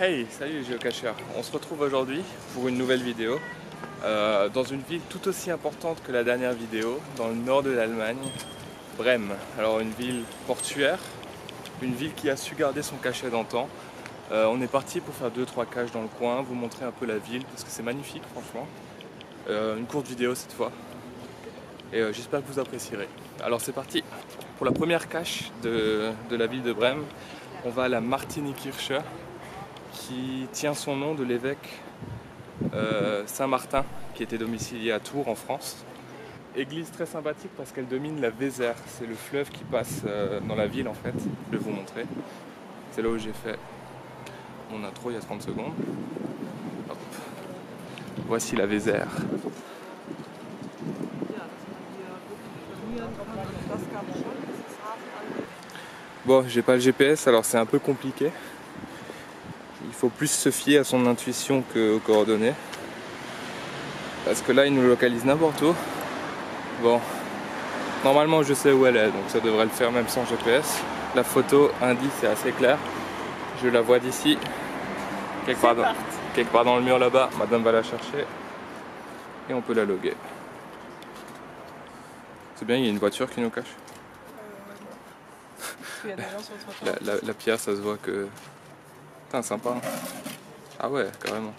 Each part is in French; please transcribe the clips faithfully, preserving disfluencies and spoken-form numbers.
Hey, salut les géocacheurs. On se retrouve aujourd'hui pour une nouvelle vidéo euh, dans une ville tout aussi importante que la dernière vidéo, dans le nord de l'Allemagne, Brême. Alors une ville portuaire, une ville qui a su garder son cachet d'antan. Euh, on est parti pour faire deux trois caches dans le coin, vous montrer un peu la ville parce que c'est magnifique franchement. Euh, une courte vidéo cette fois et euh, j'espère que vous apprécierez. Alors c'est parti pour la première cache de, de la ville de Brême. On va à la Martinikirche, qui tient son nom de l'évêque euh, Saint-Martin, qui était domicilié à Tours en France. Église très sympathique parce qu'elle domine la Vézère, c'est le fleuve qui passe euh, dans la ville en fait, je vais vous montrer. C'est là où j'ai fait mon intro il y a trente secondes. Hop. Voici la Vézère. Bon, j'ai pas le G P S alors c'est un peu compliqué. Il faut plus se fier à son intuition qu'aux coordonnées. Parce que là, il nous localise n'importe où. Bon, normalement je sais où elle est, donc ça devrait le faire même sans G P S. La photo indice est assez clair. Je la vois d'ici. Quelque part, dans, quelque part dans le mur là-bas, madame va la chercher. Et on peut la loguer. C'est bien, il y a une voiture qui nous cache. Euh, la, la, la, la pierre, ça se voit que... Putain, sympa. Hein. Ah ouais, carrément.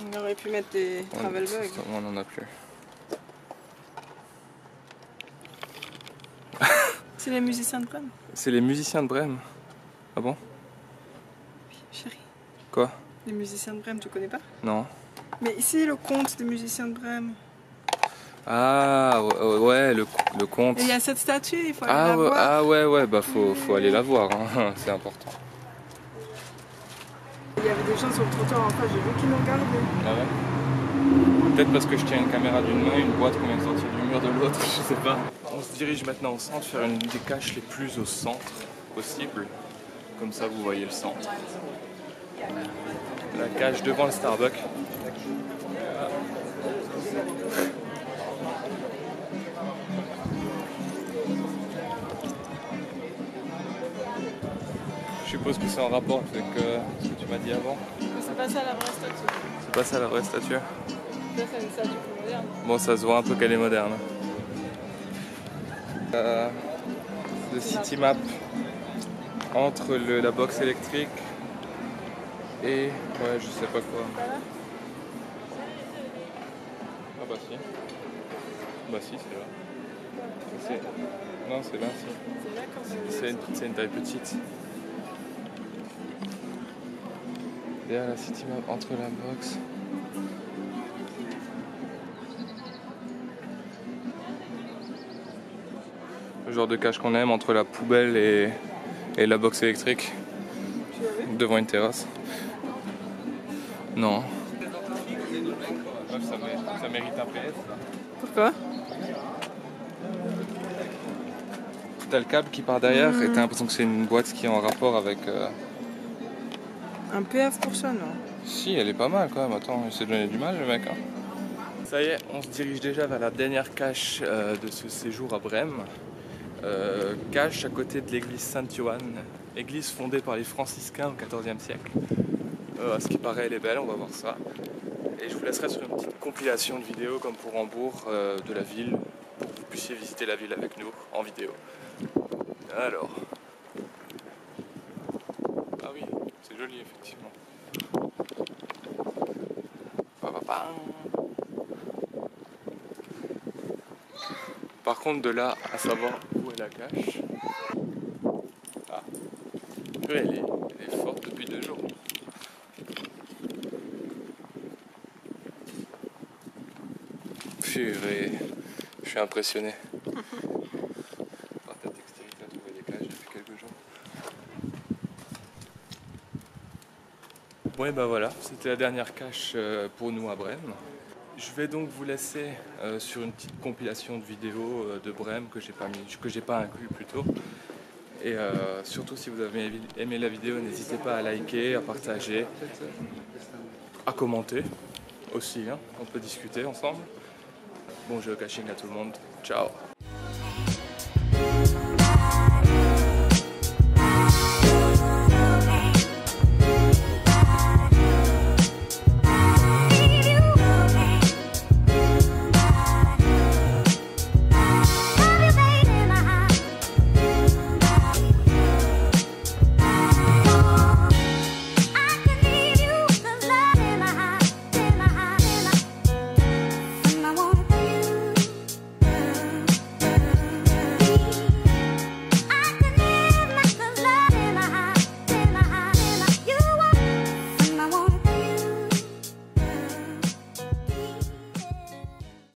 On aurait pu mettre des travelbug. On n'en a plus. C'est les musiciens de Brême. C'est les musiciens de Brême. Ah bon? Oui, chérie. Quoi? Les musiciens de Brême, tu connais pas? Non. Mais ici, le conte des musiciens de Brême. Ah ouais, le, le conte. Et il y a cette statue, il faut aller ah, la ouais, voir. Ah ouais, ouais, bah faut, faut aller la voir, hein. C'est important. Il y avait des gens sur le trottoir en face, j'ai vu qu'ils nous regardaient. Ah ouais? Peut-être parce que je tiens une caméra d'une main, une boîte qu'on vient de sortir du mur de l'autre, je sais pas. On se dirige maintenant au centre, faire une des caches les plus au centre possible. Comme ça vous voyez le centre. La cache devant le Starbucks. Je suppose que c'est en rapport avec euh, ce que tu m'as dit avant. C'est pas ça la vraie statue. C'est pas ça la vraie statue. Ça c'est une statue plus moderne. Bon, ça se voit un peu qu'elle est moderne. Euh, le city map entre le, la box électrique et ouais je sais pas quoi. Ah bah si. Bah si c'est là. Non c'est là si. C'est là quand c'est une taille petite. Derrière la city map entre la box. Le genre de cache qu'on aime entre la poubelle et, et la box électrique. Devant une terrasse. Non. Ça mérite un P S. Pourquoi? T'as le câble qui part derrière mmh. et t'as l'impression que c'est une boîte qui est en rapport avec... Euh, Un P F pour ça, non? Si, elle est pas mal quand même. Attends, il s'est donné du mal le mec. Hein. Ça y est, on se dirige déjà vers la dernière cache euh, de ce séjour à Brême. Euh, cache à côté de l'église Saint-Johan, église fondée par les franciscains au quatorzième siècle. Euh, à ce qui paraît, elle est belle, on va voir ça. Et je vous laisserai sur une petite compilation de vidéos comme pour Hambourg euh, de la ville, pour que vous puissiez visiter la ville avec nous en vidéo. Alors. Joli, effectivement. Par contre, de là à savoir où est la cache, ah. elle, est, elle est forte depuis deux jours. Purée, je suis impressionné. Ouais, bah voilà, c'était la dernière cache pour nous à Brême. Je vais donc vous laisser euh, sur une petite compilation de vidéos euh, de Brême que j'ai pas mis, que j'ai pas inclus plutôt. Et euh, surtout si vous avez aimé la vidéo, n'hésitez pas à liker, à partager, à commenter aussi. Hein. On peut discuter ensemble. Bon géocaching à tout le monde. Ciao.